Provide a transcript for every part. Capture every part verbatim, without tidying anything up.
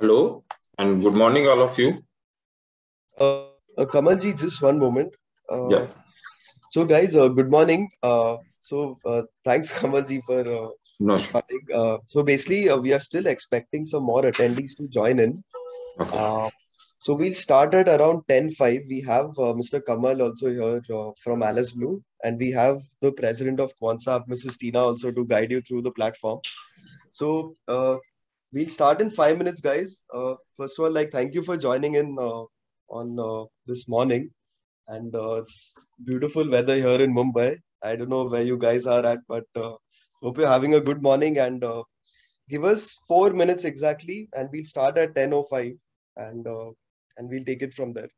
Hello and good morning, all of you. Uh, uh, Kamalji, just one moment. Uh, yeah. So, guys, uh, good morning. Uh, so, uh, thanks, Kamalji, for uh, no, sure. starting. Uh, so, basically, uh, we are still expecting some more attendees to join in. Okay. Uh, so, we'll start at around ten five. We have uh, Mister Kamal also here uh, from Alice Blue, and we have the president of Quantsapp, Missus Tina, also to guide you through the platform. So, uh, we'll start in five minutes, guys. Uh, first of all, like, thank you for joining in uh, on uh, this morning. And uh, it's beautiful weather here in Mumbai. I don't know where you guys are at, but uh, hope you're having a good morning. And uh, give us four minutes exactly, and we'll start at ten oh five, and uh, and we'll take it from there.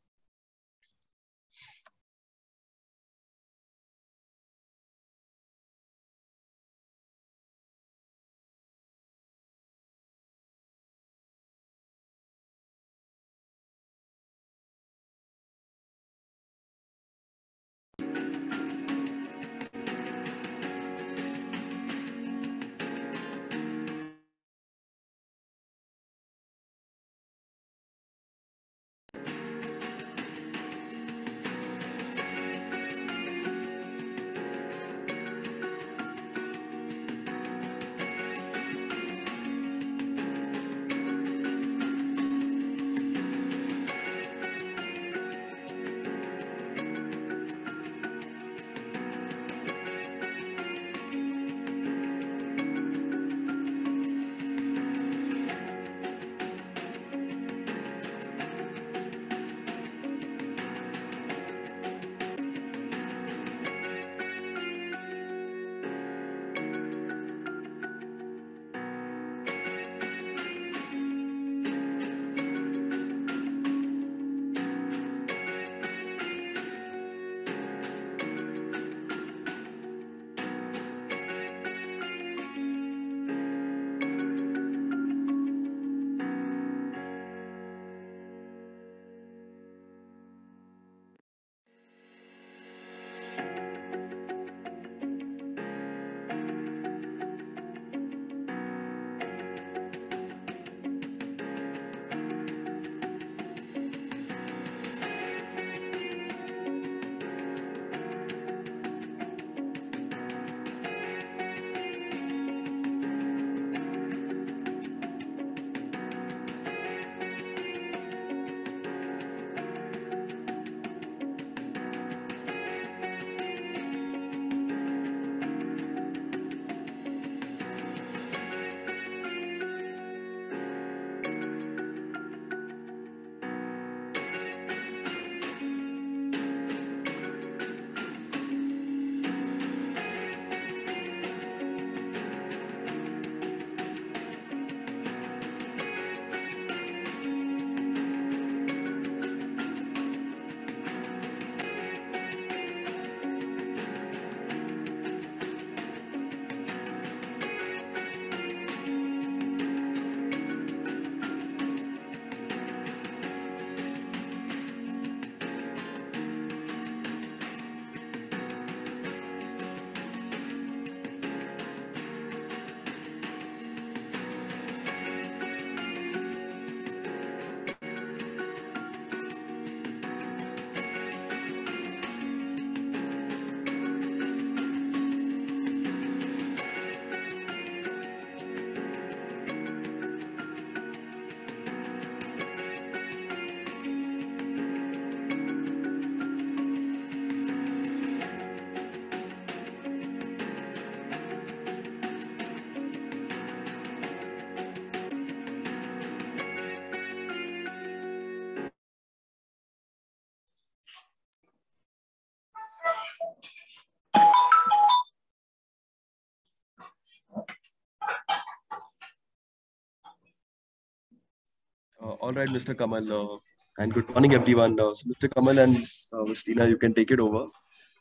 Uh, all right, Mister Kamal, uh, and good morning, everyone. Uh, so Mister Kamal and uh, Miz Tina, you can take it over.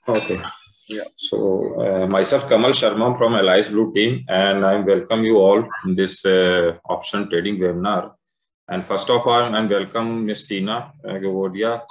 Okay. Yeah. So uh, myself, Kamal Sharma from Alice Blue team, and I welcome you all in this uh, option trading webinar. And first of all, I welcome Miz Tina uh, Gawdiya.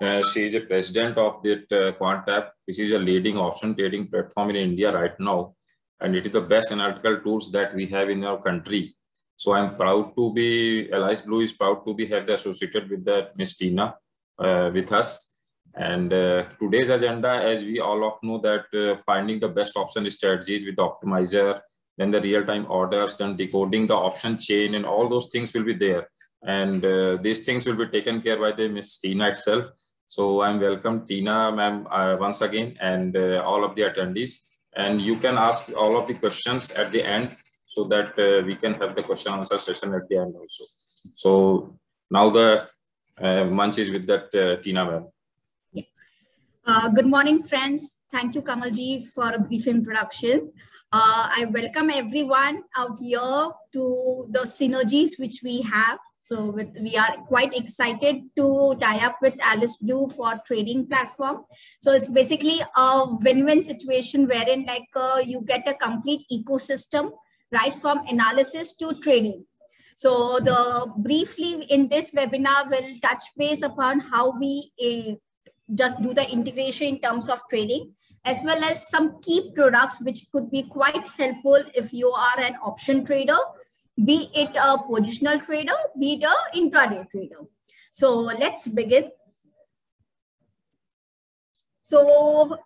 Uh, she is a president of the uh, Quantsapp, which is a leading option trading platform in India right now, and it is the best analytical tools that we have in our country. So I'm proud to be, Alice Blue is proud to be have associated with the Miss Tina uh, with us. And uh, today's agenda, as we all of know, that uh, finding the best option strategies with the optimizer, then the real-time orders, then decoding the option chain, and all those things will be there. And uh, these things will be taken care by the Miss Tina itself. So I'm welcome Tina ma'am uh, once again, and uh, all of the attendees. And you can ask all of the questions at the end, so that uh, we can have the question answer session at the end also. So now the uh, munch is with that uh, Tina ma'am. Yeah. Uh, good morning, friends. Thank you, Kamalji, for a brief introduction. Uh, I welcome everyone out here to the synergies which we have. So with, we are quite excited to tie up with Alice Blue for trading platform. So it's basically a win-win situation wherein like uh, you get a complete ecosystem, right from analysis to trading. So the briefly in this webinar will touch base upon how we uh, just do the integration in terms of trading, as well as some key products which could be quite helpful if you are an option trader, be it a positional trader, be it an intraday trader. So let's begin. So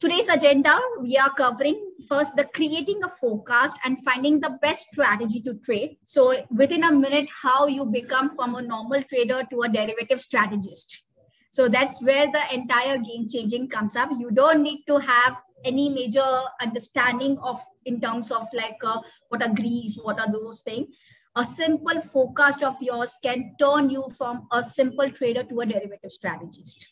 today's agenda, we are covering first the creating a forecast and finding the best strategy to trade. So within a minute, how you become from a normal trader to a derivative strategist. So that's where the entire game changing comes up. You don't need to have any major understanding of in terms of like uh, what are Greeks, what are those things. A simple forecast of yours can turn you from a simple trader to a derivative strategist.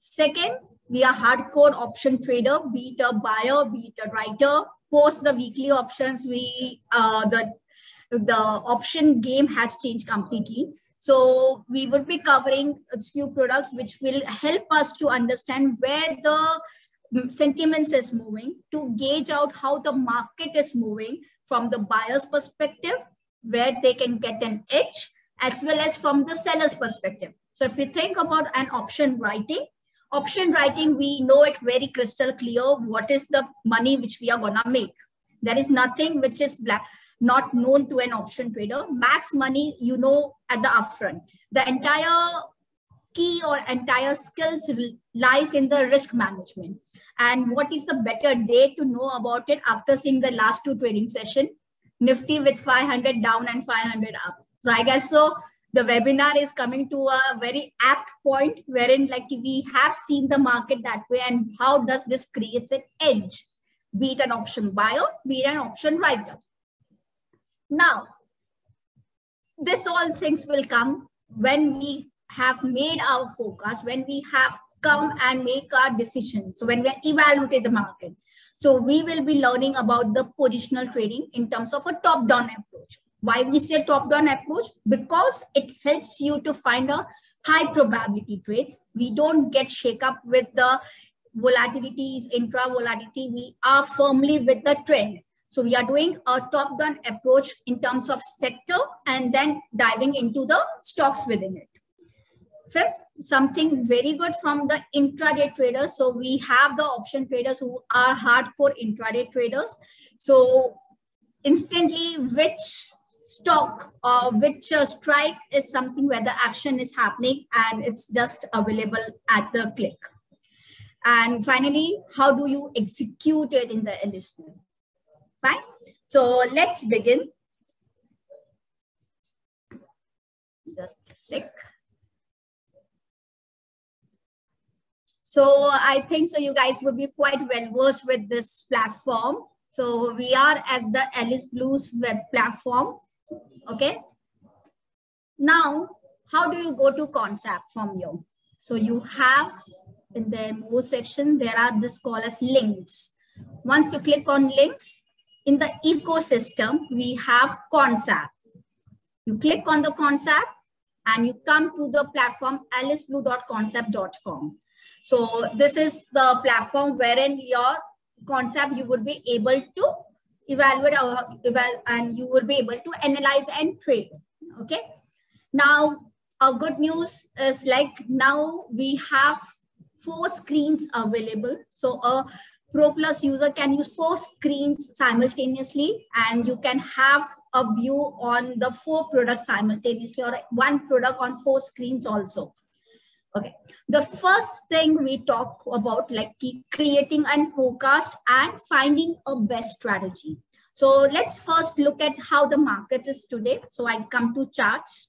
Second, we are hardcore option trader, be it a buyer, be it a writer. Post the weekly options, we uh, the, the option game has changed completely. So we would be covering a few products which will help us to understand where the sentiments is moving, to gauge out how the market is moving from the buyer's perspective, where they can get an edge, as well as from the seller's perspective. So if we think about an option writing, option writing, we know it very crystal clear. What is the money which we are gonna make? There is nothing which is black. Not known to an option trader. Max money, you know, at the upfront. The entire key or entire skills lies in the risk management. And what is the better day to know about it after seeing the last two trading session? Nifty with five hundred down and five hundred up. So I guess so the webinar is coming to a very apt point wherein like we have seen the market that way, and how does this creates an edge, be it an option buyer, be it an option writer. Now, this all things will come when we have made our forecast, when we have come and make our decision. So when we evaluate the market, so we will be learning about the positional trading in terms of a top-down approach. Why we say top-down approach? Because it helps you to find a high probability trades. We don't get shake up with the volatilities, intra-volatility. We are firmly with the trend. So we are doing a top-down approach in terms of sector and then diving into the stocks within it. Fifth, something very good from the intraday traders. So we have the option traders who are hardcore intraday traders. So instantly which stock or which strike is something where the action is happening and it's just available at the click. And finally, how do you execute it in the L S P? Right. So let's begin. Just a sec. So I think so you guys would be quite well versed with this platform. So we are at the Alice Blue's web platform. Okay. Now, how do you go to Quantsapp from here? So you have in the more section, there are this called as links. Once you click on links, in the ecosystem, we have Quantsapp. You click on the Quantsapp and you come to the platform alice blue dot quantsapp dot com. So this is the platform wherein your Quantsapp, you would be able to evaluate and you will be able to analyze and trade, okay? Now, our good news is like now we have four screens available. So a uh, Pro Plus user can use four screens simultaneously, and you can have a view on the four products simultaneously or one product on four screens also. Okay, the first thing we talk about, like creating and forecast and finding a best strategy. So let's first look at how the market is today. So I come to charts.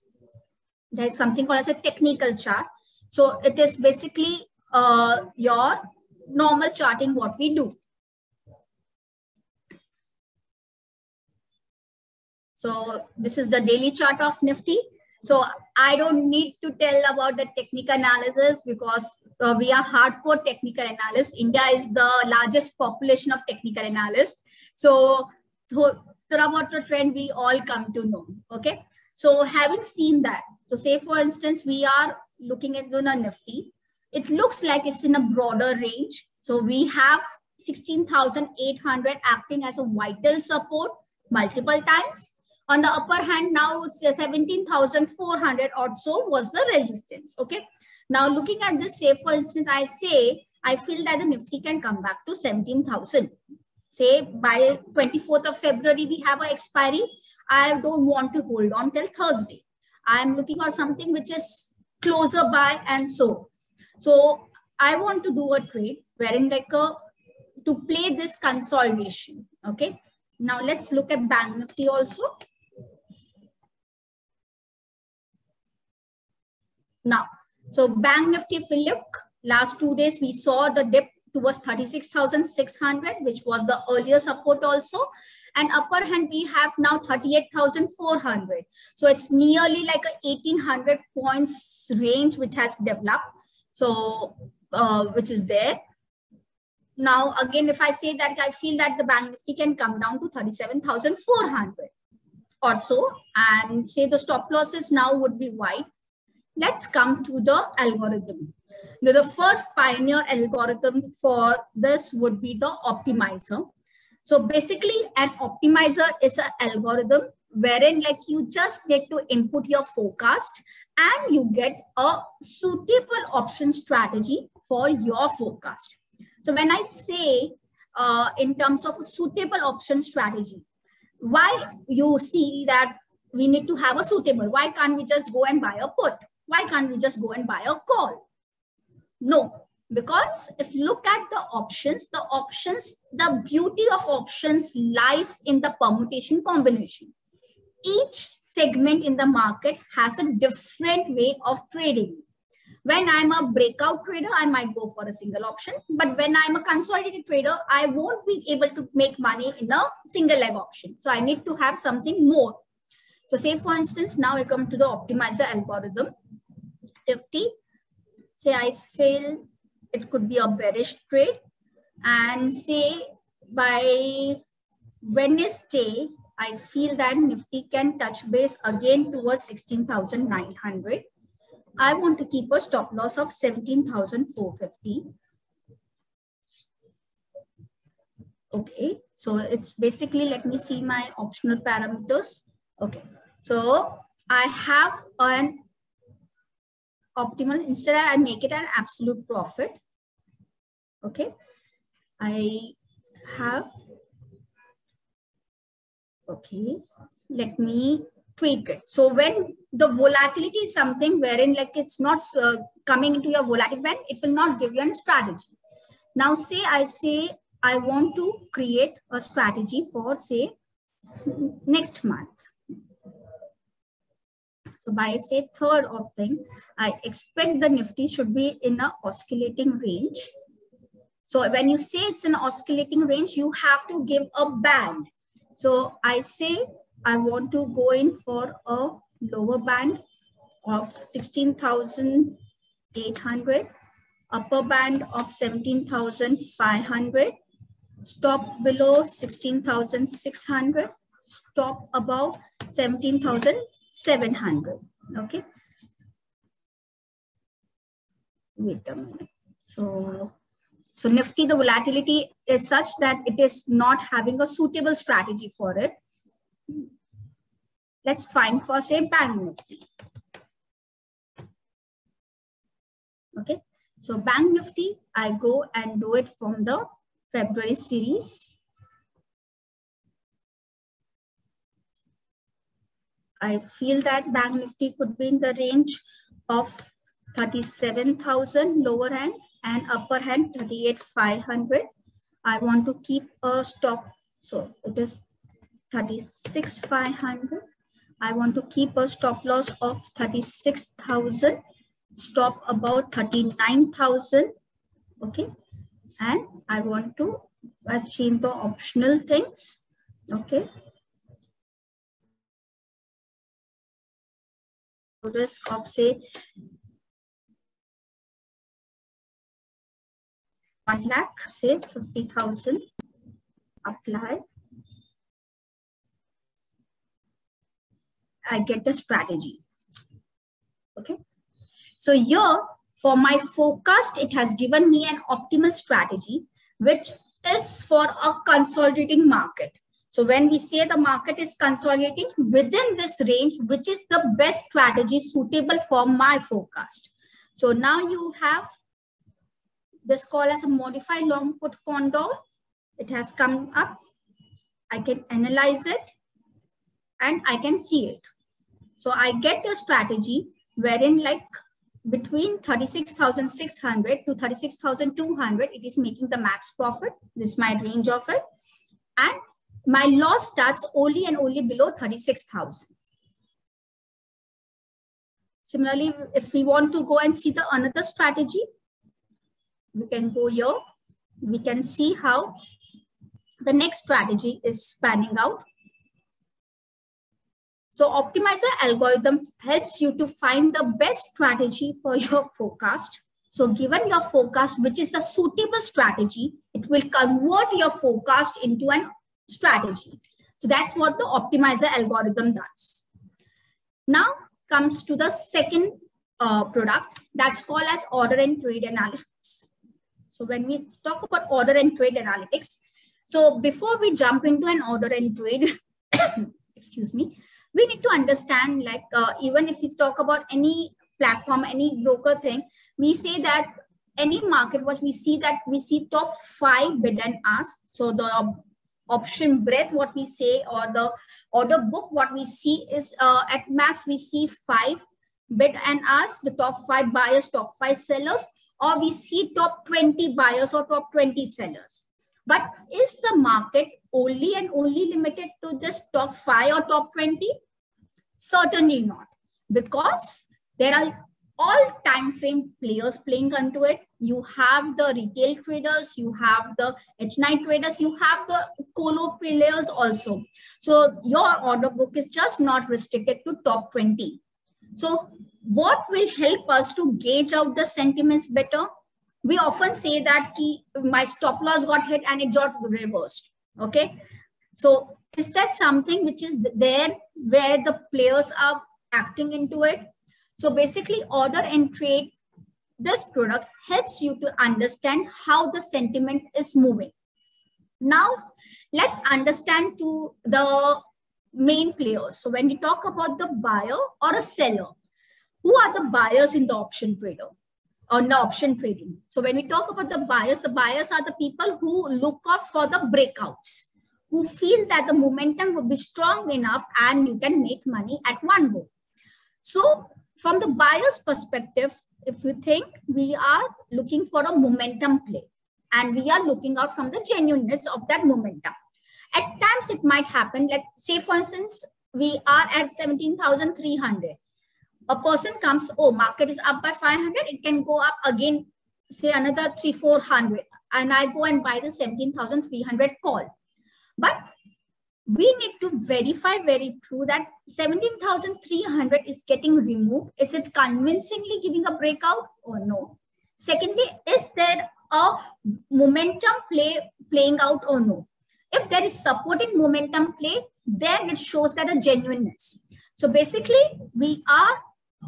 There's something called as a technical chart. So it is basically uh, your normal charting, what we do. So this is the daily chart of Nifty. So I don't need to tell about the technical analysis because uh, we are hardcore technical analysts. India is the largest population of technical analysts. So through about the trend, we all come to know, okay? So having seen that, so say for instance, we are looking at Luna Nifty. It looks like it's in a broader range. So we have sixteen thousand eight hundred acting as a vital support multiple times. On the upper hand, now seventeen thousand four hundred or so was the resistance, okay? Now looking at this, say for instance, I say, I feel that the Nifty can come back to seventeen thousand. Say by twenty-fourth of February, we have an expiry. I don't want to hold on till Thursday. I'm looking for something which is closer by and so. So I want to do a trade wherein like a, to play this consolidation, okay? Now let's look at Bank Nifty also. Now, so Bank Nifty, if we look, last two days we saw the dip towards thirty-six thousand six hundred, which was the earlier support also. And upper hand, we have now thirty-eight thousand four hundred. So it's nearly like a eighteen hundred points range, which has developed. So, uh, which is there. Now, again, if I say that I feel that the Bank Nifty can come down to thirty-seven thousand four hundred or so, and say the stop losses now would be wide. Let's come to the algorithm. Now, the first pioneer algorithm for this would be the optimizer. So basically, an optimizer is an algorithm wherein like you just need to input your forecast and you get a suitable option strategy for your forecast. So when I say uh, in terms of a suitable option strategy, why you see that we need to have a suitable? Why can't we just go and buy a put? Why can't we just go and buy a call? No, because if you look at the options, the options, the beauty of options lies in the permutation combination. Each segment in the market has a different way of trading. When I'm a breakout trader, I might go for a single option. But when I'm a consolidated trader, I won't be able to make money in a single leg option. So I need to have something more. So say, for instance, now I come to the optimizer algorithm. Nifty, say I fail, it could be a bearish trade. And say by Wednesday, I feel that Nifty can touch base again towards sixteen thousand nine hundred. I want to keep a stop loss of seventeen thousand four hundred fifty. Okay, so it's basically, let me see my optional parameters. Okay, so I have an optimal, instead I make it an absolute profit. Okay, I have, okay, let me tweak it. So when the volatility is something wherein like it's not uh, coming into your volatility band, it will not give you a strategy. Now say I say I want to create a strategy for say next month. So by say third of thing, I expect the Nifty should be in an oscillating range. So when you say it's an oscillating range, you have to give a band. So I say I want to go in for a lower band of sixteen thousand eight hundred, upper band of seventeen thousand five hundred, stop below sixteen thousand six hundred, stop above seventeen thousand seven hundred. Okay. Wait a minute. So, so Nifty, the volatility is such that it is not having a suitable strategy for it. Let's find for say Bank Nifty. Okay, so Bank Nifty, I go and do it from the February series. I feel that Bank Nifty could be in the range of thirty-seven thousand lower hand and upper hand thirty-eight thousand five hundred. I want to keep a stop. So it is thirty-six thousand five hundred. I want to keep a stop loss of thirty-six thousand, stop about thirty-nine thousand. Okay. And I want to achieve the optional things. Okay. Risk of say one lakh, say fifty thousand, apply. I get the strategy. Okay. So here for my forecast, it has given me an optimal strategy, which is for a consolidating market. So when we say the market is consolidating within this range, which is the best strategy suitable for my forecast. So now you have this call as a modified long put condor. It has come up. I can analyze it and I can see it. So I get a strategy wherein like between thirty-six thousand six hundred to thirty-six thousand two hundred, it is making the max profit. This is my range of it. And my loss starts only and only below thirty-six thousand. Similarly, if we want to go and see the another strategy, we can go here. We can see how the next strategy is panning out. So optimizer algorithm helps you to find the best strategy for your forecast. So given your forecast, which is the suitable strategy, it will convert your forecast into an strategy. So that's what the optimizer algorithm does. Now comes to the second uh, product that's called as order and trade analytics. So when we talk about order and trade analytics, so before we jump into an order and trade, excuse me, we need to understand like uh, even if we talk about any platform, any broker thing, we say that any market watch, we see that we see top five bid and ask. So the uh, option breadth, what we say, or the order book, what we see is uh, at max, we see five bid and ask, the top five buyers, top five sellers, or we see top twenty buyers or top twenty sellers. But is the market only and only limited to this top five or top twenty? Certainly not, because there are all time frame players playing onto it. You have the retail traders, you have the H nine traders, you have the colo players also. So your order book is just not restricted to top twenty. So what will help us to gauge out the sentiments better? We often say that ki, my stop loss got hit and it got reversed. Okay. So is that something which is there where the players are acting into it? So basically order and trade, this product helps you to understand how the sentiment is moving. Now let's understand to the main players. So when we talk about the buyer or a seller, who are the buyers in the option trader or the option trading? So when we talk about the buyers, the buyers are the people who look out for the breakouts, who feel that the momentum will be strong enough and you can make money at one go. So from the buyer's perspective, if you think, we are looking for a momentum play and we are looking out from the genuineness of that momentum. At times it might happen, like say for instance, we are at seventeen thousand three hundred. A person comes, oh, market is up by five hundred, it can go up again, say another three, four hundred, and I go and buy the seventeen thousand three hundred call. But we need to verify very true that seventeen thousand three hundred is getting removed. Is it convincingly giving a breakout or no? Secondly, is there a momentum play playing out or no? If there is supporting momentum play, then it shows that a genuineness. So basically we are,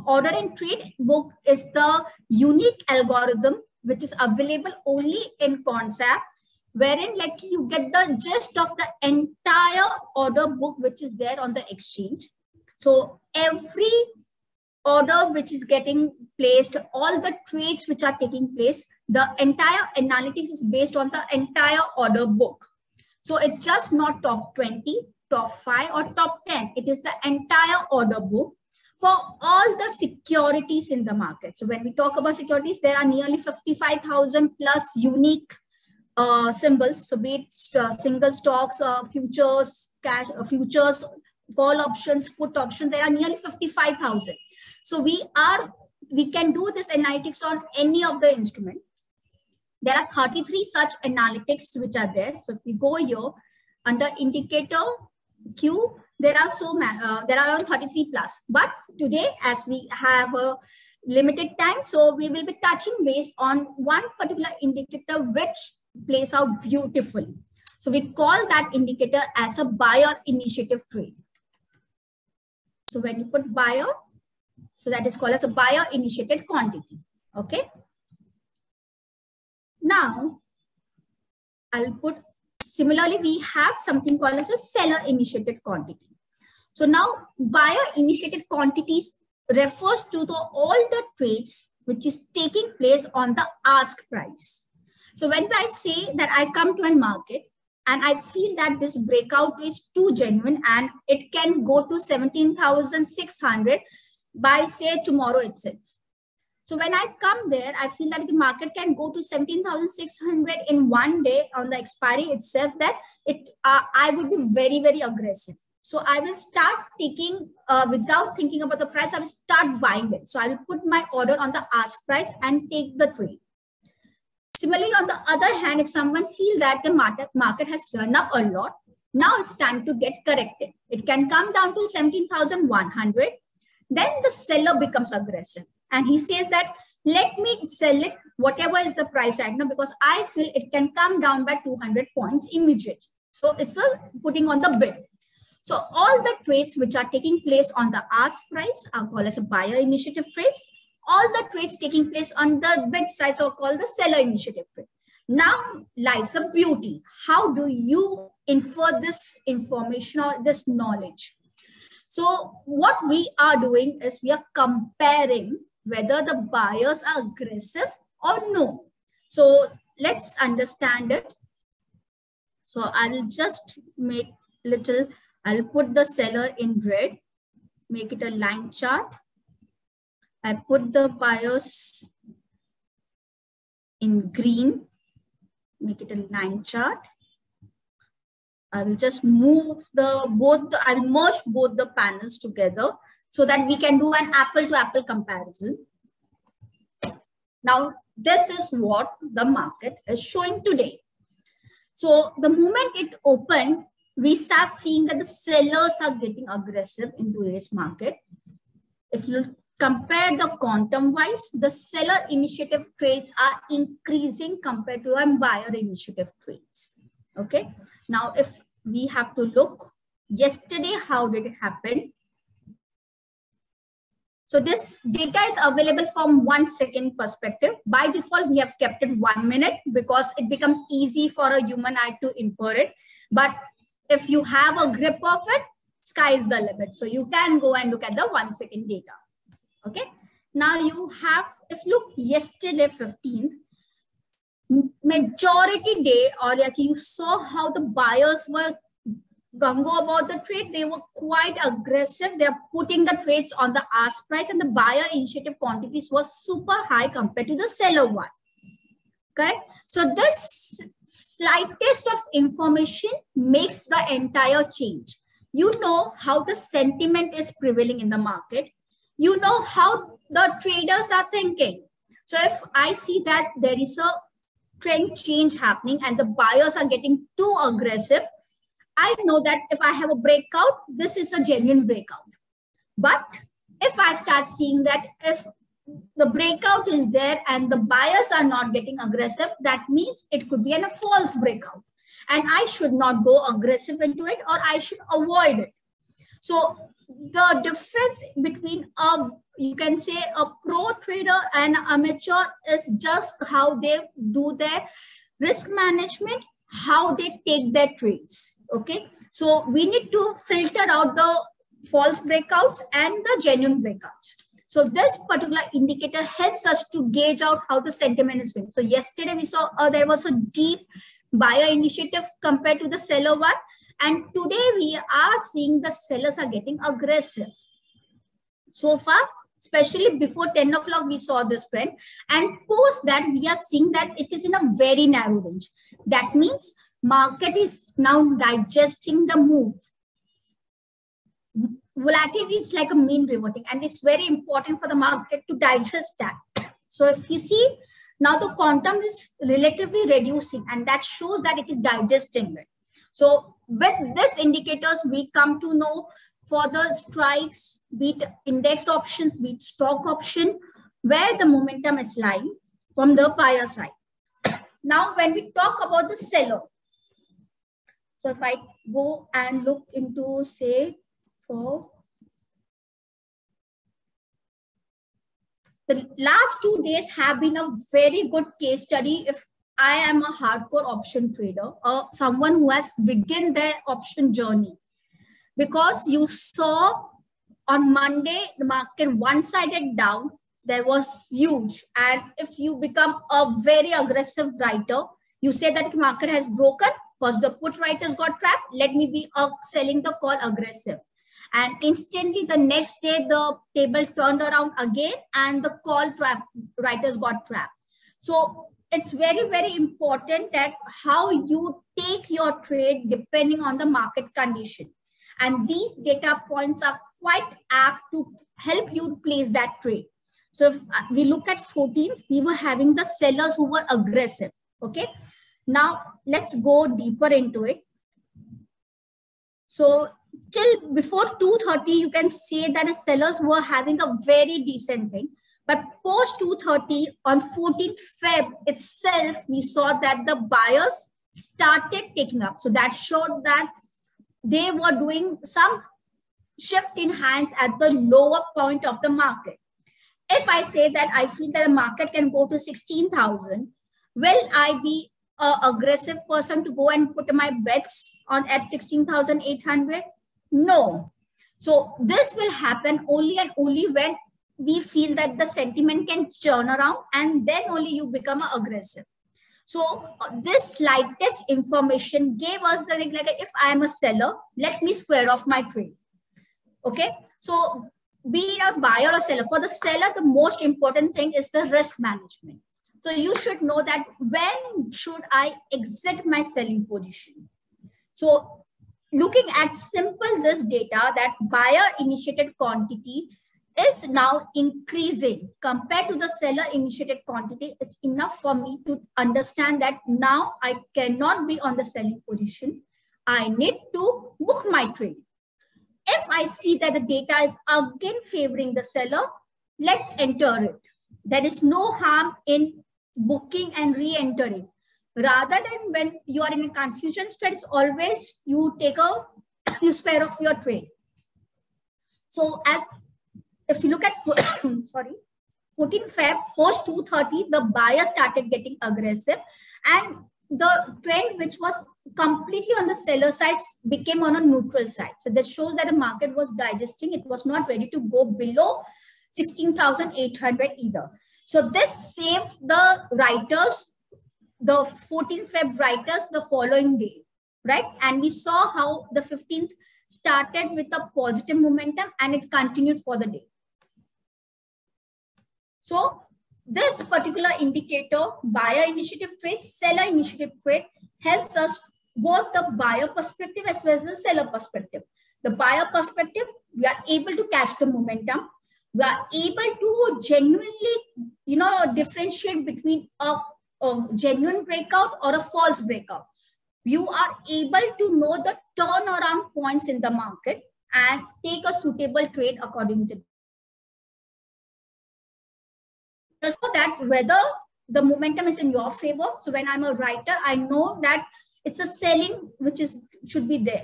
order and trade book is the unique algorithm which is available only in Quantsapp, wherein like you get the gist of the entire order book which is there on the exchange. So every order which is getting placed, all the trades which are taking place, the entire analytics is based on the entire order book. So it's just not top twenty, top five or top ten. It is the entire order book for all the securities in the market. So when we talk about securities, there are nearly fifty-five thousand plus unique uh, symbols. So be it st single stocks, uh, futures, cash, uh, futures, call options, put options, there are nearly fifty-five thousand. So we are, we can do this analytics on any of the instrument. There are thirty-three such analytics which are there. So if we go here under indicator Q, there are so many, uh, there are around thirty-three plus. But today, as we have a limited time, so we will be touching base on one particular indicator which plays out beautifully. So we call that indicator as a buyer initiative trade. So when you put buyer, so that is called as a buyer initiated quantity. Okay. Now, I'll put, similarly, we have something called as a seller initiated quantity. So now buyer initiated quantities refers to the, all the trades which is taking place on the ask price. So when I say that I come to a market and I feel that this breakout is too genuine and it can go to seventeen thousand six hundred by say tomorrow itself. So when I come there, I feel that the market can go to seventeen thousand six hundred in one day on the expiry itself, that it uh, I would be very, very aggressive. So I will start taking, uh, without thinking about the price, I will start buying it. So I will put my order on the ask price and take the trade. Similarly, on the other hand, if someone feels that the market, market has run up a lot, now it's time to get corrected. It can come down to seventeen thousand one hundred. Then the seller becomes aggressive. And he says that, let me sell it, whatever is the price right now, because I feel it can come down by two hundred points immediately. So it's a putting on the bid. So all the trades which are taking place on the ask price are called as a buyer initiative trades. All the trades taking place on the bid size are called the seller initiative trade. Now lies the beauty. How do you infer this information or this knowledge? So what we are doing is we are comparing whether the buyers are aggressive or no. So let's understand it. So I'll just make little, I'll put the seller in red, make it a line chart. I put the buyers in green, make it a line chart. I will just move the both, the, I'll merge both the panels together, so that we can do an apple to apple comparison. Now, this is what the market is showing today. So the moment it opened, we start seeing that the sellers are getting aggressive in today's market. If you compare the quantum wise, the seller initiative trades are increasing compared to our buyer initiative trades. Okay. Now, if we have to look yesterday, how did it happen? So this data is available from one second perspective. By default, we have kept it one minute because it becomes easy for a human eye to infer it. But if you have a grip of it, sky is the limit. So you can go and look at the one second data. Okay. Now you have, if you look yesterday fifteenth, majority day, or like you saw how the buyers were gung-ho about the trade. They were quite aggressive. They are putting the trades on the ask price, and the buyer initiative quantities was super high compared to the seller one. Correct. So this slightest of information makes the entire change. You know how the sentiment is prevailing in the market. You know how the traders are thinking. So if I see that there is a trend change happening and the buyers are getting too aggressive, I know that if I have a breakout, this is a genuine breakout. But if I start seeing that if the breakout is there and the buyers are not getting aggressive, that means it could be a false breakout. And I should not go aggressive into it, or I should avoid it. So the difference between a, you can say a pro trader and an amateur is just how they do their risk management, how they take their trades. Okay, so we need to filter out the false breakouts and the genuine breakouts. So this particular indicator helps us to gauge out how the sentiment is being. So yesterday we saw uh, there was a deep buyer initiative compared to the seller one. And today we are seeing the sellers are getting aggressive. So far, especially before ten o'clock, we saw this trend. And post that, we are seeing that it is in a very narrow range. That means market is now digesting the move. Volatility is like a mean reverting, and it's very important for the market to digest that. So if you see, now the quantum is relatively reducing, and that shows that it is digesting it. So with this indicators, we come to know for the strikes, be it index options, be it stock option, where the momentum is lying from the buyer side. Now, when we talk about the seller, so if I go and look into, say, for the last two days have been a very good case study if I am a hardcore option trader or someone who has begun their option journey. Because you saw on Monday, the market one-sided down, there was huge. And if you become a very aggressive writer, you say that the market has broken. First, the put writers got trapped. Let me be up selling the call aggressive. And instantly the next day, the table turned around again and the call trap writers got trapped. So it's very, very important that how you take your trade depending on the market condition. And these data points are quite apt to help you place that trade. So if we look at fourteenth, we were having the sellers who were aggressive. Okay. Now let's go deeper into it. So till before two thirty, you can say that the sellers were having a very decent thing. But post two thirty, on fourteenth Feb itself, we saw that the buyers started taking up. So that showed that they were doing some shift in hands at the lower point of the market. If I say that I feel that the market can go to sixteen thousand, will I be an aggressive person to go and put my bets on at sixteen thousand eight hundred? No. So this will happen only and only when we feel that the sentiment can turn around, and then only you become aggressive. So this slightest information gave us the, like, if I am a seller, let me square off my trade. Okay. So be it a buyer or seller, for the seller, the most important thing is the risk management. So you should know that when should I exit my selling position? So looking at simple this data that buyer initiated quantity is now increasing compared to the seller initiated quantity, it's enough for me to understand that now I cannot be on the selling position. I need to book my trade. If I see that the data is again favoring the seller, let's enter it. There is no harm in booking and re-entering. Rather than when you are in a confusion state, it's always you take a, you square off your trade. So at, if you look at, sorry, fourteenth Feb, post two thirty, the buyer started getting aggressive, and the trend which was completely on the seller side became on a neutral side. So this shows that the market was digesting. It was not ready to go below sixteen thousand eight hundred either. So this saved the writers, the fourteenth Feb writers, the following day, right? And we saw how the fifteenth started with a positive momentum and it continued for the day. So this particular indicator, buyer initiative trade, seller initiative trade, helps us both the buyer perspective as well as the seller perspective. The buyer perspective, we are able to catch the momentum. We are able to genuinely, you know, differentiate between a, a genuine breakout or a false breakout. You are able to know the turnaround points in the market and take a suitable trade according to that. So that whether the momentum is in your favor. So when I'm a writer, I know that it's a selling which is should be there.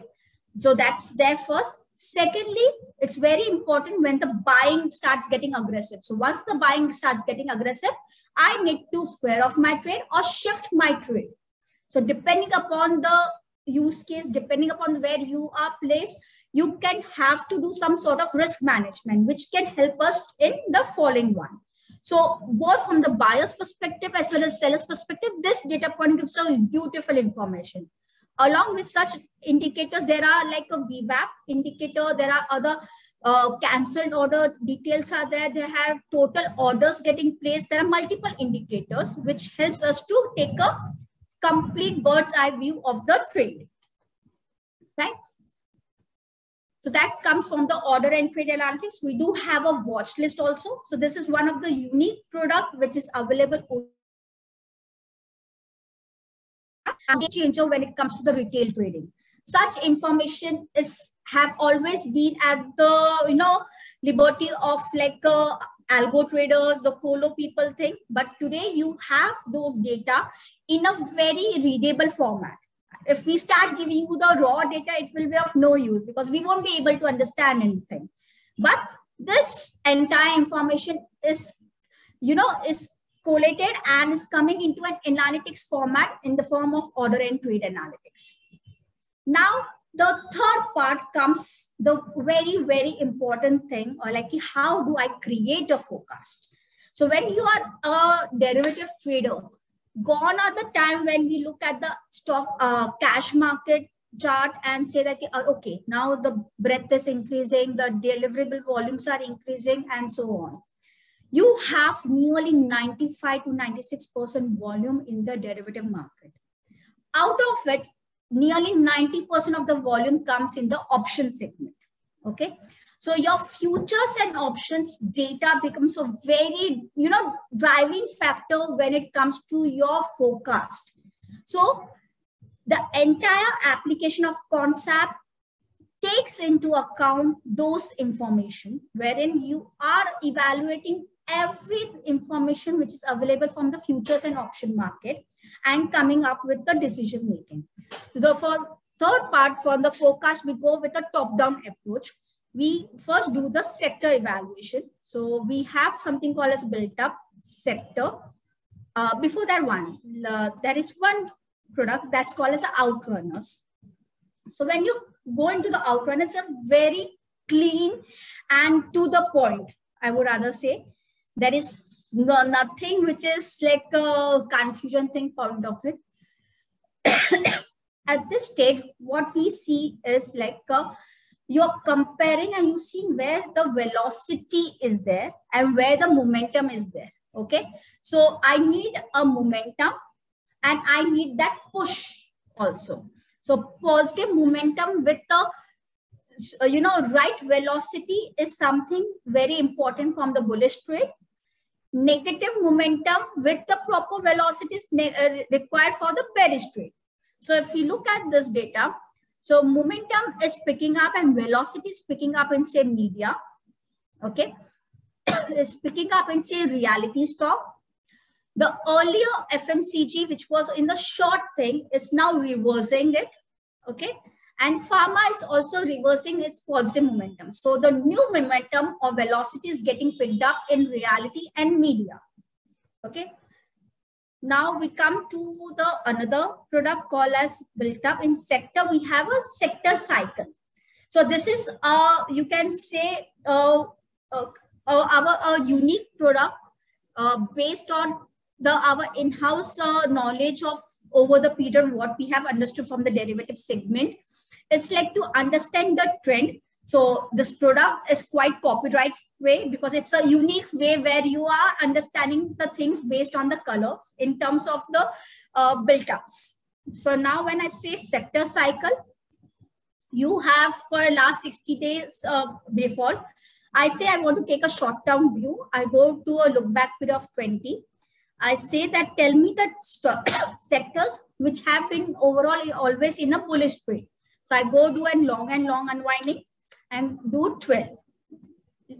So that's there first. Secondly, it's very important when the buying starts getting aggressive. So once the buying starts getting aggressive, I need to square off my trade or shift my trade. So depending upon the use case, depending upon where you are placed, you can have to do some sort of risk management, which can help us in the following one. So both from the buyer's perspective as well as seller's perspective, this data point gives us beautiful information. Along with such indicators, there are like a V WAP indicator, there are other uh, cancelled order details are there, they have total orders getting placed. There are multiple indicators which helps us to take a complete bird's eye view of the trade, right? So that comes from the order and trade analytics. We do have a watch list also. So this is one of the unique product which is available changer when it comes to the retail trading. Such information is have always been at the, you know, liberty of like uh, algo traders, the colo people thing. But today you have those data in a very readable format. If we start giving you the raw data, it will be of no use because we won't be able to understand anything. But this entire information is, you know, is collated and is coming into an analytics format in the form of order and trade analytics. Now, the third part comes the very, very important thing, or like how do I create a forecast? So when you are a derivative trader, gone are the time when we look at the stock uh, cash market chart and say that, okay, now the breadth is increasing, the deliverable volumes are increasing and so on. You have nearly ninety-five to ninety-six percent volume in the derivative market. Out of it, nearly ninety percent of the volume comes in the option segment, okay? So your futures and options data becomes a very, you know, driving factor when it comes to your forecast. So the entire application of Quantsapp takes into account those information wherein you are evaluating every information which is available from the futures and option market and coming up with the decision making. So the for third part for the forecast, we go with a top-down approach. We first do the sector evaluation. So we have something called as built-up sector. Uh, before that one, uh, there is one product that's called as outrunners. So when you go into the outrun, it's a very clean and to the point, I would rather say. There is no, nothing which is like a confusion thing point of it. At this stage, what we see is like a, you're comparing and you're seeing where the velocity is there and where the momentum is there, okay? So I need a momentum and I need that push also. So positive momentum with the, you know, right velocity is something very important from the bullish trade. Negative momentum with the proper velocities required for the bearish trade. So if you look at this data, so momentum is picking up and velocity is picking up in say media, okay? It's picking up in say reality stock. The earlier F M C G, which was in the short thing, is now reversing it, okay? And pharma is also reversing its positive momentum. So the new momentum or velocity is getting picked up in reality and media, okay? Now we come to the another product called as built up. In sector, we have a sector cycle. So this is, uh, you can say, uh, uh, uh, our uh, unique product uh, based on the our in-house uh, knowledge of over the period what we have understood from the derivative segment. It's like to understand the trend. So this product is quite copyright way because it's a unique way where you are understanding the things based on the colors in terms of the uh, built-ups. So now when I say sector cycle, you have for last sixty days uh, default. I say I want to take a short-term view. I go to a look-back period of twenty. I say that tell me the stock sectors which have been overall always in a bullish trade. So I go do a long and long unwinding and do twelve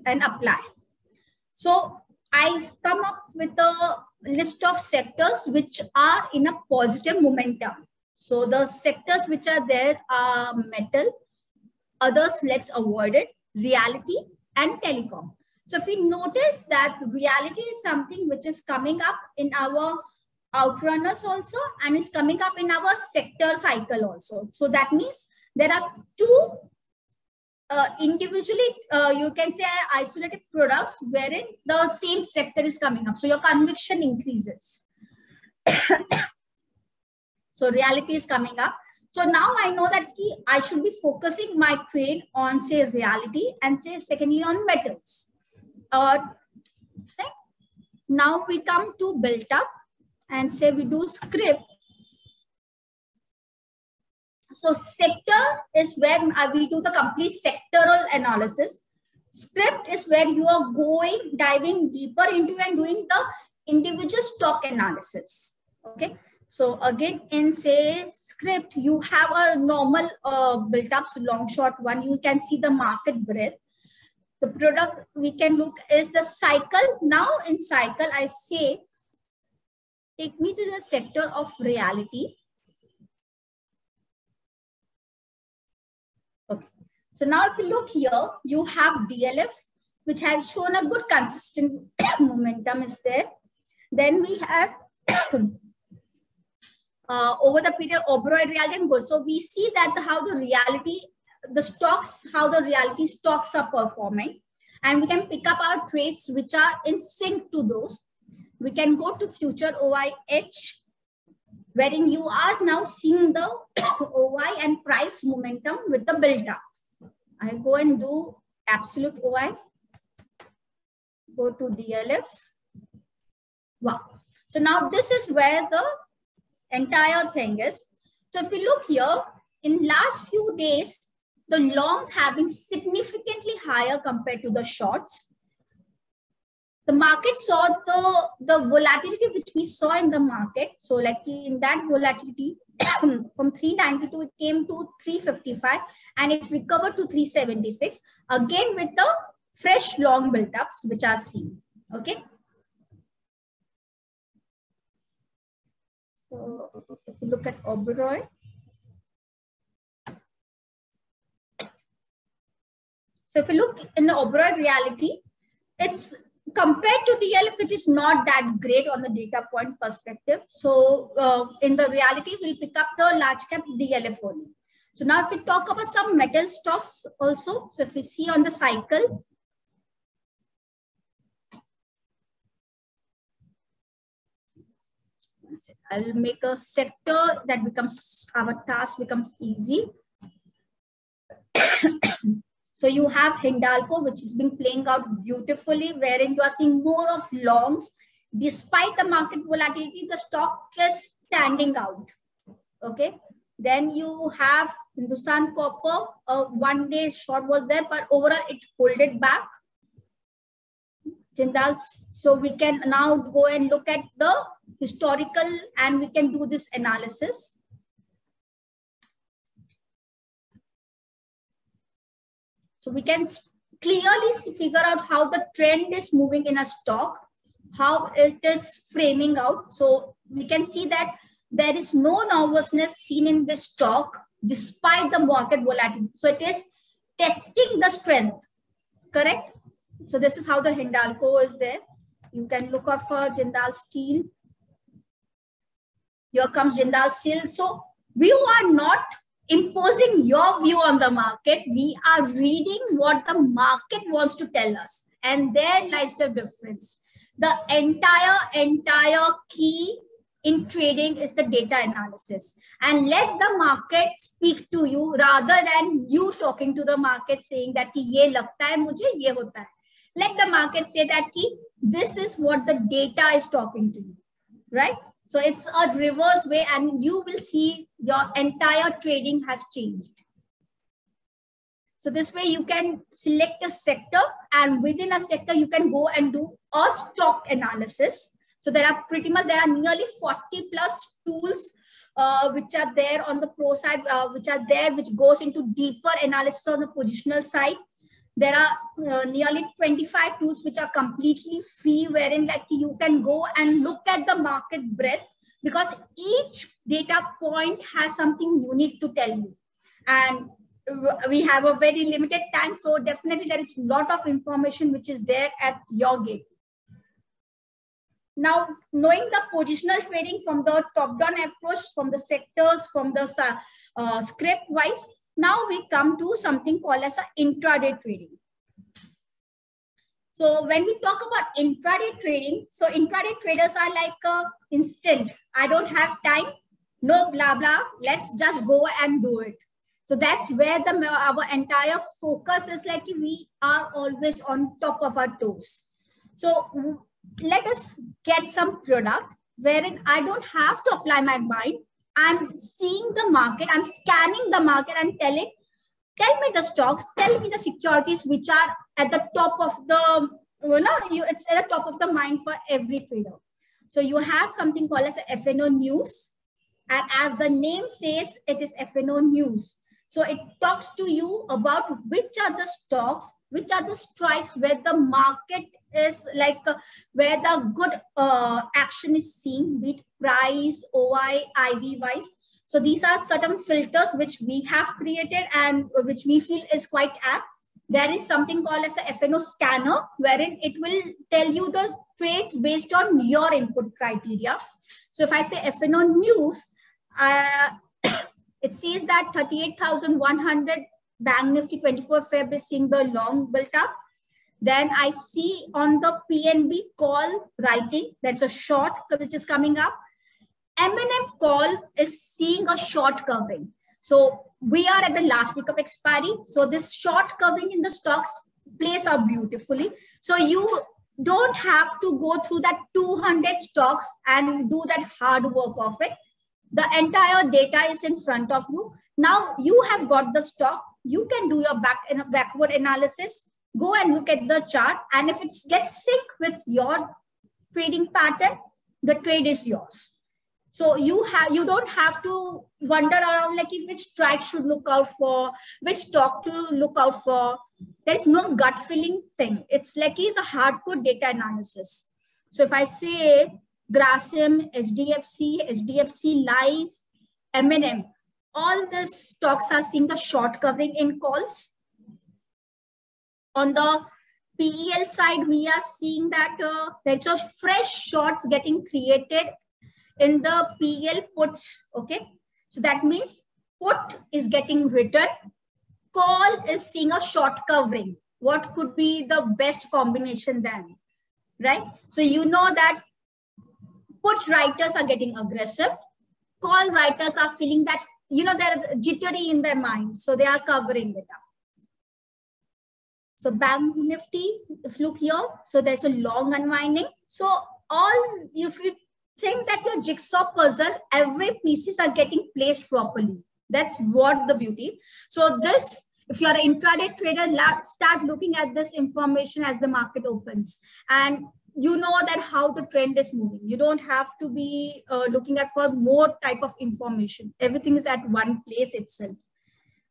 and apply. So I come up with a list of sectors which are in a positive momentum. So the sectors which are there are metal, others let's avoid it, reality and telecom. So if we notice that reality is something which is coming up in our outrunners also and is coming up in our sector cycle also. So that means there are two uh, individually, uh, you can say isolated products wherein the same sector is coming up. So your conviction increases. So reality is coming up. So now I know that I should be focusing my trade on, say, reality, and say secondly on metals. Uh, right? Now we come to built up, and say we do script. So sector is where we do the complete sectoral analysis. Script is where you are going, diving deeper into and doing the individual stock analysis. Okay. So again, in say script, you have a normal uh, built up, so long short one. You can see the market breadth. The product we can look is the cycle. Now in cycle, I say, take me to the sector of reality. So now if you look here, you have D L F, which has shown a good consistent momentum is there. Then we have uh, over the period Oberoi Realty and Go. So we see that how the reality, the stocks, how the reality stocks are performing. And we can pick up our trades which are in sync to those. We can go to future O I H, wherein you are now seeing the O I and price momentum with the build up. I go and do absolute O I, go to D L F. Wow. So now this is where the entire thing is. So if you look here, in last few days, the longs have been significantly higher compared to the shorts. The market saw the, the volatility which we saw in the market. So like in that volatility, from three ninety-two, it came to three fifty-five and it recovered to three seventy-six. Again, with the fresh long build-ups which are seen. Okay. So if you look at Oberoi. So if you look in the Oberoi reality, it's compared to D L F, it is not that great on the data point perspective. So uh, in the reality, we'll pick up the large cap D L F only. So now if we talk about some metal stocks also, so if we see on the cycle, I will make a sector that becomes, our task becomes easy. So you have Hindalco, which has been playing out beautifully, wherein you are seeing more of longs. Despite the market volatility, the stock is standing out. Okay. Then you have Hindustan Copper. Uh, one day short was there, but overall it holded back. Jindal. So we can now go and look at the historical and we can do this analysis. So we can clearly figure out how the trend is moving in a stock, how it is framing out. So we can see that there is no nervousness seen in this stock despite the market volatility. So it is testing the strength, correct? So this is how the Hindalco is there. You can look up for Jindal Steel. Here comes Jindal Steel. So we are not imposing your view on the market, we are reading what the market wants to tell us, and there lies the difference. The entire, entire key in trading is the data analysis, and let the market speak to you rather than you talking to the market saying that ki ye lagta hai, mujhe ye hota hai. Let the market say that ki this is what the data is talking to you, right? So it's a reverse way and you will see your entire trading has changed. So this way you can select a sector and within a sector you can go and do a stock analysis. So there are pretty much, there are nearly forty plus tools uh, which are there on the pro side, uh, which are there, which goes into deeper analysis on the positional side. There are uh, nearly twenty-five tools which are completely free, wherein like you can go and look at the market breadth because each data point has something unique to tell you. And we have a very limited time. So definitely there is a lot of information which is there at your gate. Now, knowing the positional trading from the top-down approach, from the sectors, from the uh, script-wise, now we come to something called as a intraday trading. So when we talk about intraday trading, so intraday traders are like a instant. I don't have time. no blah blah, let's just go and do it. So that's where the our entire focus is, like we are always on top of our toes. So let us get some product wherein I don't have to apply my mind. I'm seeing the market, I'm scanning the market and telling, tell me the stocks, tell me the securities which are at the top of the, you know, you, it's at the top of the mind for every trader. So you have something called as the F N O News. And as the name says, it is F N O News. So it talks to you about which are the stocks, which are the strikes where the market is like, uh, where the good uh, action is seen, be it price, O I, I V wise. So these are certain filters which we have created and which we feel is quite apt. There is something called as a F N O scanner, wherein it will tell you the trades based on your input criteria. So if I say F N O News, uh, it says that thirty-eight thousand one hundred Bank Nifty twenty-four Feb is seeing the long built up. Then I see on the P N B call writing, that's a short which is coming up. M and M call is seeing a short covering. So we are at the last week of expiry. So this short covering in the stocks plays out beautifully. So you don't have to go through that two hundred stocks and do that hard work of it. The entire data is in front of you. Now you have got the stock. You can do your back and backward analysis. Go and look at the chart. And if it gets sick with your trading pattern, the trade is yours. So you have, you don't have to wander around like which strike should look out for, which stock to look out for. There's no gut feeling thing. It's like it's a hardcore data analysis. So if I say Grasim, S D F C, S D F C Live, M and M, all the stocks are seeing the short covering in calls. On the P E L side, we are seeing that uh, there's a fresh shorts getting created in the P E L puts, okay? So that means put is getting written, call is seeing a short covering. What could be the best combination then, right? So you know that put writers are getting aggressive, call writers are feeling that, you know, they're jittery in their mind. So they are covering it up. So Bank Nifty, if look here, so there's a long unwinding. So all, if you think that your jigsaw puzzle, every pieces are getting placed properly. That's what the beauty. So this, if you're an intraday trader, start looking at this information as the market opens. And you know that how the trend is moving. You don't have to be uh, looking at for more type of information. Everything is at one place itself.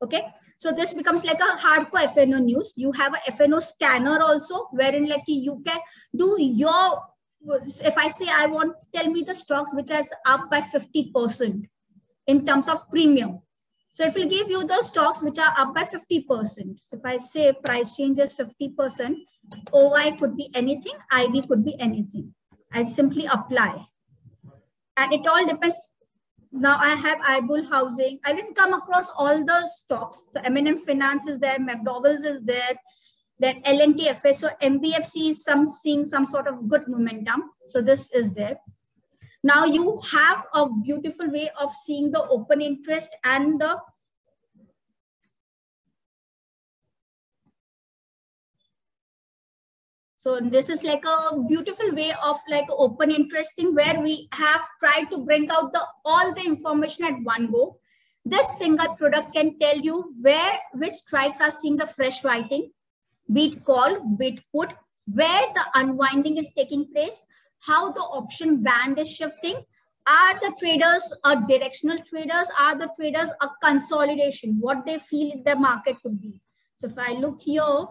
Okay. So this becomes like a hardcore F N O News. You have a F N O scanner also, wherein like you can do your, if I say I want, tell me the stocks which is up by fifty percent in terms of premium. So it will give you the stocks which are up by fifty percent. So if I say price change is fifty percent, O I could be anything, I V could be anything. I simply apply. And it all depends. Now I have I B U L Housing. I didn't come across all the stocks. So M and M Finance is there, McDonald's is there. Then L N T F S, so M B F C is some, seeing some sort of good momentum. So this is there. Now you have a beautiful way of seeing the open interest and the so this is like a beautiful way of like open interest thing where we have tried to bring out the all the information at one go. This single product can tell you where which strikes are seeing the fresh writing. Be it call, be it put, where the unwinding is taking place, how the option band is shifting. Are the traders a directional traders? Are the traders a consolidation? What they feel in the market could be. So if I look here,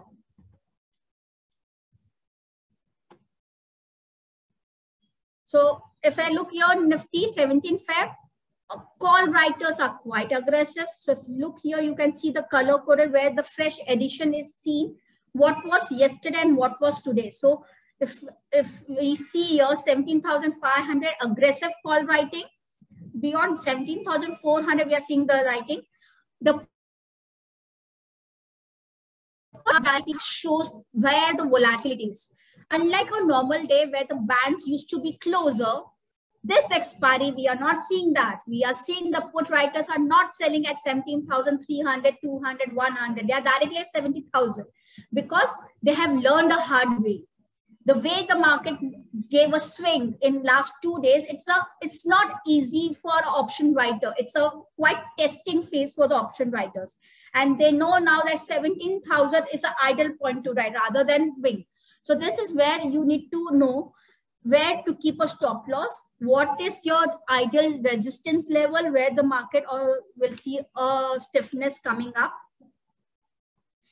so if I look here, Nifty seventeenth Feb, call writers are quite aggressive. So if you look here, you can see the color coded where the fresh addition is seen. What was yesterday and what was today. So if, if we see your seventeen thousand five hundred aggressive call writing, beyond seventeen thousand four hundred, we are seeing the writing. The it shows where the volatility is. Unlike a normal day where the bands used to be closer, This expiry, we are not seeing that. We are seeing the put writers are not selling at seventeen thousand three hundred, two hundred, one hundred. They are directly at seventy thousand because they have learned the hard way. The way the market gave a swing in last two days, it's a, it's not easy for an option writer. It's a quite testing phase for the option writers. And they know now that seventeen thousand is an ideal point to write rather than wing. So this is where you need to know where to keep a stop loss. What is your ideal resistance level where the market will see a stiffness coming up?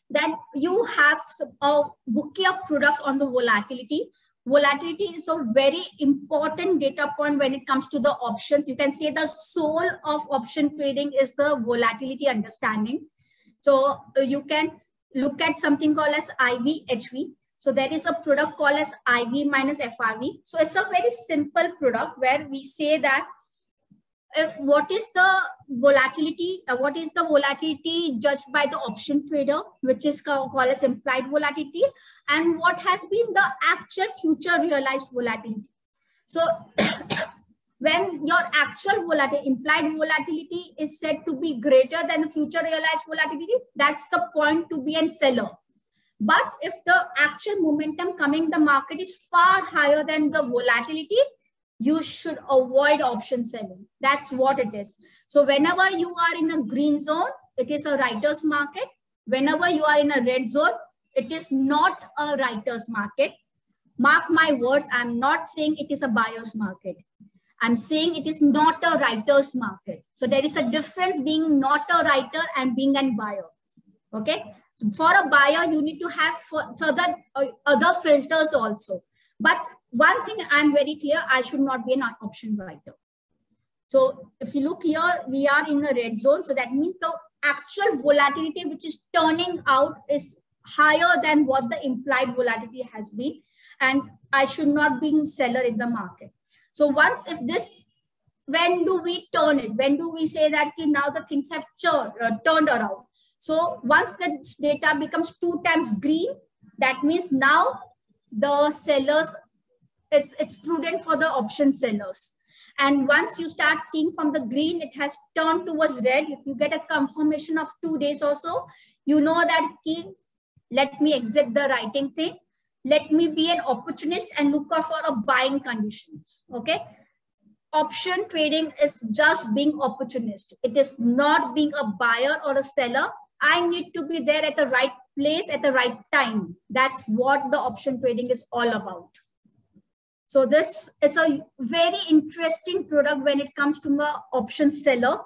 Then you have a bouquet of products on the volatility. Volatility is a very important data point when it comes to the options. You can say the soul of option trading is the volatility understanding. So you can look at something called as I V H V. So there is a product called as I V minus F R V. So it's a very simple product where we say that if what is the volatility, uh, what is the volatility judged by the option trader, which is called as implied volatility, and what has been the actual future realized volatility. So when your actual volatility, implied volatility is said to be greater than the future realized volatility, that's the point to be a seller. But if the actual momentum coming the market is far higher than the volatility, you should avoid option selling. That's what it is. So whenever you are in a green zone, it is a writer's market. Whenever you are in a red zone, it is not a writer's market. Mark my words, I'm not saying it is a buyer's market. I'm saying it is not a writer's market. So there is a difference being not a writer and being a buyer. Okay. So for a buyer, you need to have further other filters also. But one thing I'm very clear, I should not be an option writer. So if you look here, we are in a red zone. So that means the actual volatility which is turning out is higher than what the implied volatility has been. And I should not be a seller in the market. So once if this, when do we turn it? When do we say that okay, now the things have turned, uh, turned around? So once the data becomes two times green, that means now the sellers, It's, it's prudent for the option sellers. And once you start seeing from the green, it has turned towards red. If you get a confirmation of two days or so, you know that, okay, let me exit the writing thing. Let me be an opportunist and look out for a buying condition. Okay. Option trading is just being opportunist. It is not being a buyer or a seller. I need to be there at the right place at the right time. That's what the option trading is all about. So this is a very interesting product when it comes to the option seller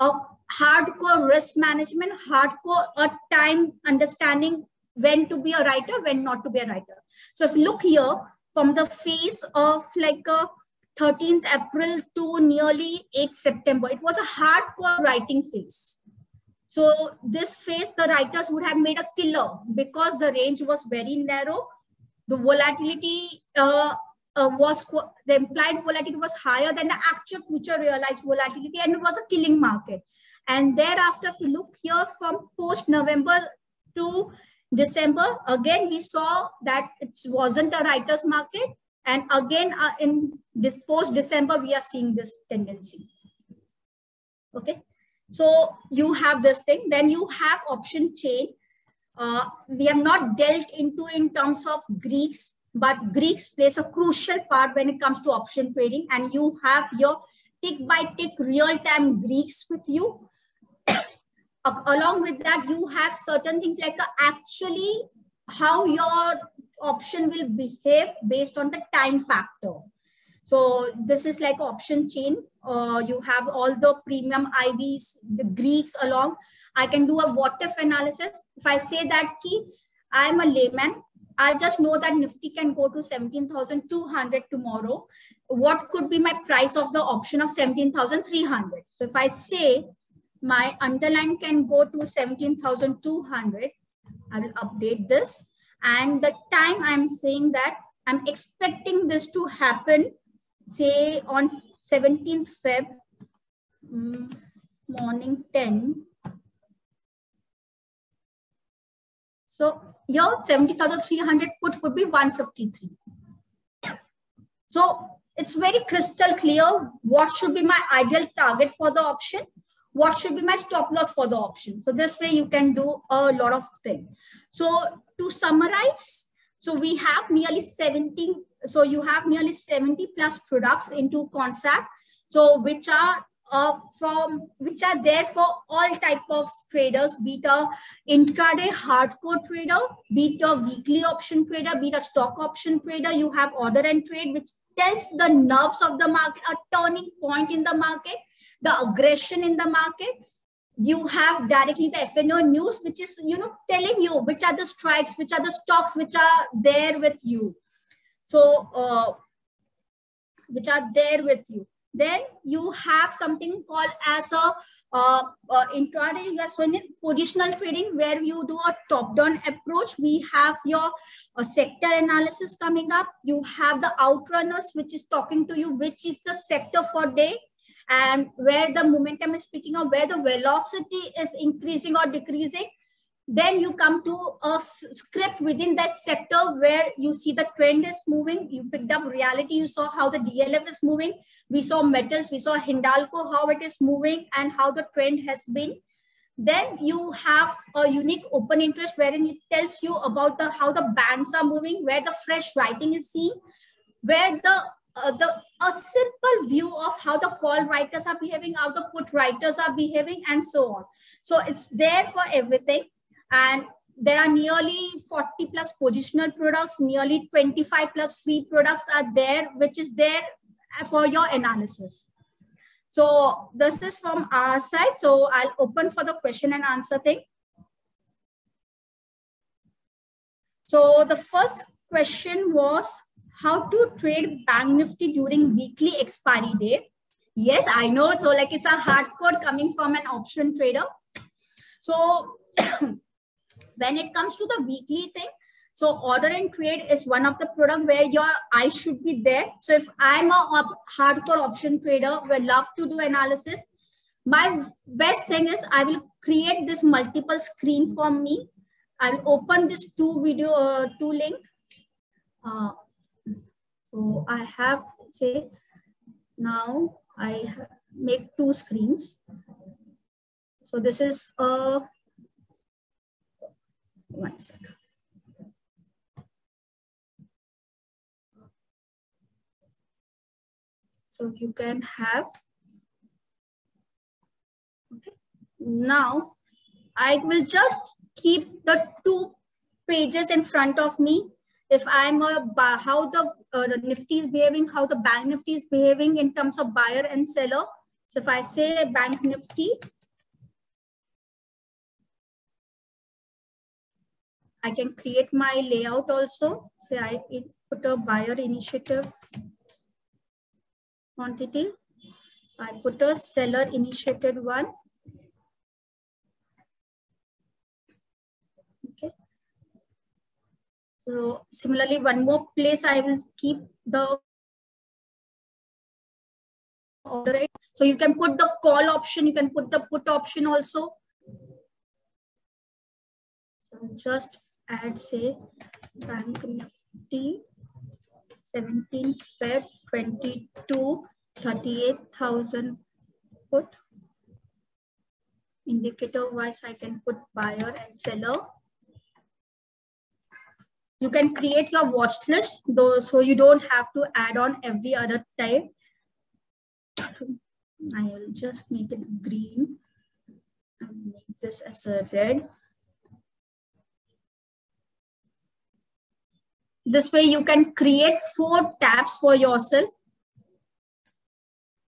of hardcore risk management, hardcore or time understanding when to be a writer, when not to be a writer. So if you look here from the phase of like a thirteenth April to nearly eighth September, it was a hardcore writing phase. So this phase, the writers would have made a killer because the range was very narrow. The volatility, uh, Uh, was the implied volatility was higher than the actual future realized volatility, and it was a killing market. And thereafter, if you look here from post-November to December, again we saw that it wasn't a writer's market, and again uh, in this post-December we are seeing this tendency. Okay, so you have this thing, then you have option chain. Uh, we have not dealt into in terms of Greeks. But Greeks plays a crucial part when it comes to option trading, and you have your tick by tick real time Greeks with you. Along with that, you have certain things like uh, actually how your option will behave based on the time factor. So this is like option chain. Uh, you have all the premium I Vs, the Greeks along. I can do a what if analysis. If I say that key, I'm a layman. I just know that Nifty can go to seventeen thousand two hundred tomorrow. What could be my price of the option of seventeen thousand three hundred? So if I say my underline can go to seventeen thousand two hundred, I will update this. And the time I'm saying that I'm expecting this to happen, say on seventeenth Feb, morning ten. So your seventy thousand three hundred put would be one fifty-three. So it's very crystal clear what should be my ideal target for the option, what should be my stop loss for the option. So this way you can do a lot of things. So to summarize, so we have nearly seventy, so you have nearly seventy plus products into Quantsapp, so which are uh, from, which are there for all type of traders, be it a intraday hardcore trader, be it a weekly option trader, be it a stock option trader, you have order and trade, which tells the nerves of the market, a turning point in the market, the aggression in the market. You have directly the F N O news, which is, you know, telling you which are the strikes, which are the stocks, which are there with you. So, uh, which are there with you. Then you have something called as a uh, uh, intraday, yes, positional trading, where you do a top-down approach. We have your uh, sector analysis coming up. You have the outrunners, which is talking to you, which is the sector for day, and where the momentum is picking up, where the velocity is increasing or decreasing. Then you come to a script within that sector where you see the trend is moving. You picked up reality. You saw how the D L F is moving. We saw metals. We saw Hindalco, how it is moving and how the trend has been. Then you have a unique open interest wherein it tells you about the, how the bands are moving, where the fresh writing is seen, where the Uh, the a simple view of how the call writers are behaving, how the put writers are behaving, and so on. So it's there for everything, and there are nearly forty plus positional products, nearly twenty-five plus free products are there, which is there for your analysis. So this is from our side. So I'll open for the question and answer thing. So the first question was, how to trade Bank Nifty during weekly expiry day. Yes, I know. So like it's a hardcore coming from an option trader. So when it comes to the weekly thing, so order and trade is one of the product where your eye should be there. So if I'm a hardcore option trader who love to do analysis, my best thing is I will create this multiple screen for me. I will open this two video, uh, two link. Uh, So I have, say, now I make two screens. So this is uh, one second. So you can have, okay. Now I will just keep the two pages in front of me. If I'm a, how the, uh, the Nifty is behaving, how the Bank Nifty is behaving in terms of buyer and seller. So if I say Bank Nifty, I can create my layout also. Say I put a buyer initiative quantity. I put a seller initiated one. So similarly, one more place I will keep the order. So you can put the call option, you can put the put option also. So just add, say, Bank Nifty seventeenth Feb twenty-two, thirty-eight thousand put. Indicator wise, I can put buyer and seller. You can create your watch list, though, so you don't have to add on every other type. I will just make it green and make this as a red. This way you can create four tabs for yourself.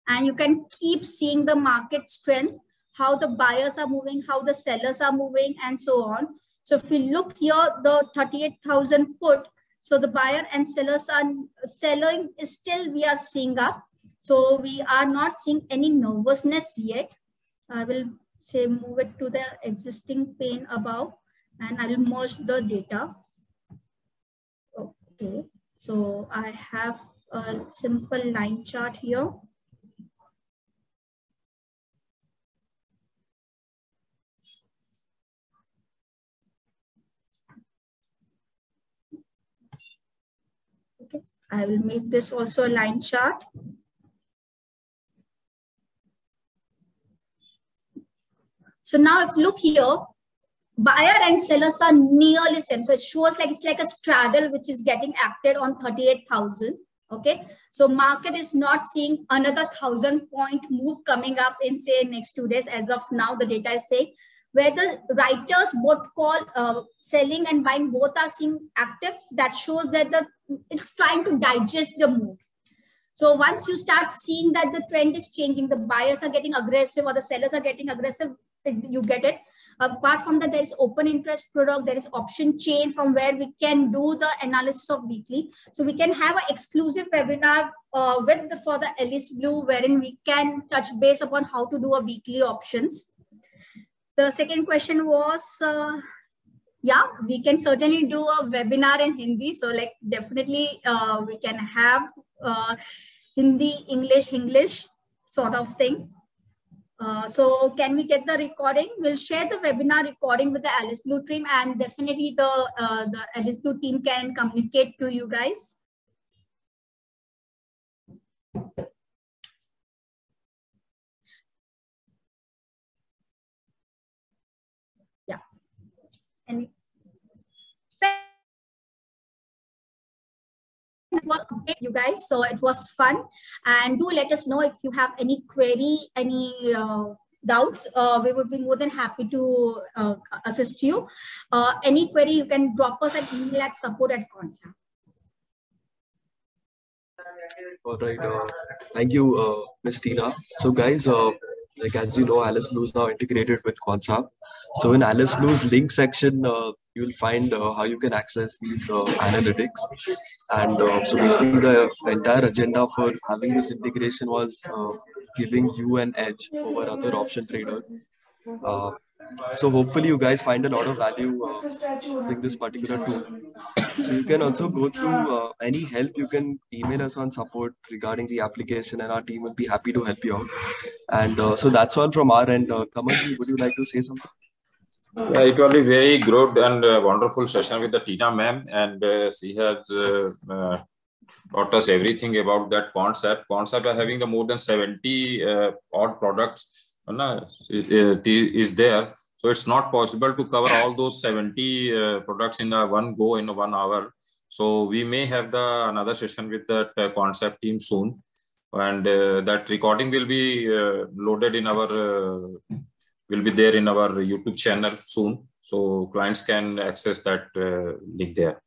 And you can keep seeing the market strength, how the buyers are moving, how the sellers are moving, and so on. So if you look here, the thirty-eight thousand put, so the buyer and sellers are selling is still we are seeing up. So we are not seeing any nervousness yet. I will say move it to the existing pane above and I will merge the data. Okay, so I have a simple line chart here. I will make this also a line chart. So now if you look here, buyer and sellers are nearly same. So it shows like it's like a straddle which is getting acted on thirty-eight thousand. Okay, so market is not seeing another thousand point move coming up in say next two days as of now. The data is saying where the writers both call uh, selling and buying both are seeing active. That shows that the it's trying to digest the move. So once you start seeing that the trend is changing, the buyers are getting aggressive or the sellers are getting aggressive, you get it. Apart from that, there is open interest product, there is option chain from where we can do the analysis of weekly. So we can have an exclusive webinar uh, with the, for the Alice Blue, wherein we can touch base upon how to do a weekly options. The second question was, uh, yeah, we can certainly do a webinar in Hindi. So like definitely uh, we can have uh, Hindi, English, English sort of thing. Uh, so can we get the recording? We'll share the webinar recording with the Alice Blue team, and definitely the, uh, the Alice Blue team can communicate to you guys. Yeah. And it was great, you guys. So it was fun, and do let us know if you have any query, any uh, doubts. Uh, we would be more than happy to uh, assist you. Uh, any query, you can drop us an email at support at Quantsapp. All right. Uh, thank you, uh, Miss Tina. So, guys, uh, like as you know, Alice Blue is now integrated with Quantsapp. So, in Alice Blue's link section, uh, you will find uh, how you can access these uh, analytics. And uh, so basically the entire agenda for having this integration was uh, giving you an edge over other option trader. Uh, so hopefully you guys find a lot of value uh, in this particular tool. So you can also go through uh, any help. You can email us on support regarding the application and our team will be happy to help you out. And uh, so that's all from our end. Uh, Kamalji, would you like to say something? Yeah, it was a very good and uh, wonderful session with the Tina ma'am, and uh, she has uh, uh, taught us everything about that concept. Concept are having the more than seventy uh, odd products uh, is there. So it's not possible to cover all those seventy uh, products in the one go in one hour. So we may have the another session with that uh, concept team soon. And uh, that recording will be uh, loaded in our... Uh, will be there in our YouTube channel soon. So clients can access that uh, link there.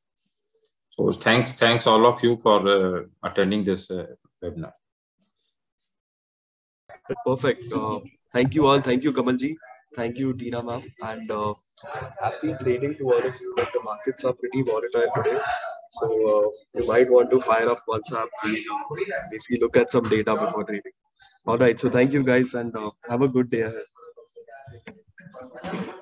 So thanks, thanks all of you for uh, attending this uh, webinar. Perfect. Uh, thank you all. Thank you, Kamalji. Thank you, Tina ma'am. And uh, happy trading to all of you. But the markets are pretty volatile today. So uh, you might want to fire up WhatsApp and basically look at some data before trading. All right. So thank you guys, and uh, have a good day ahead. Thank you.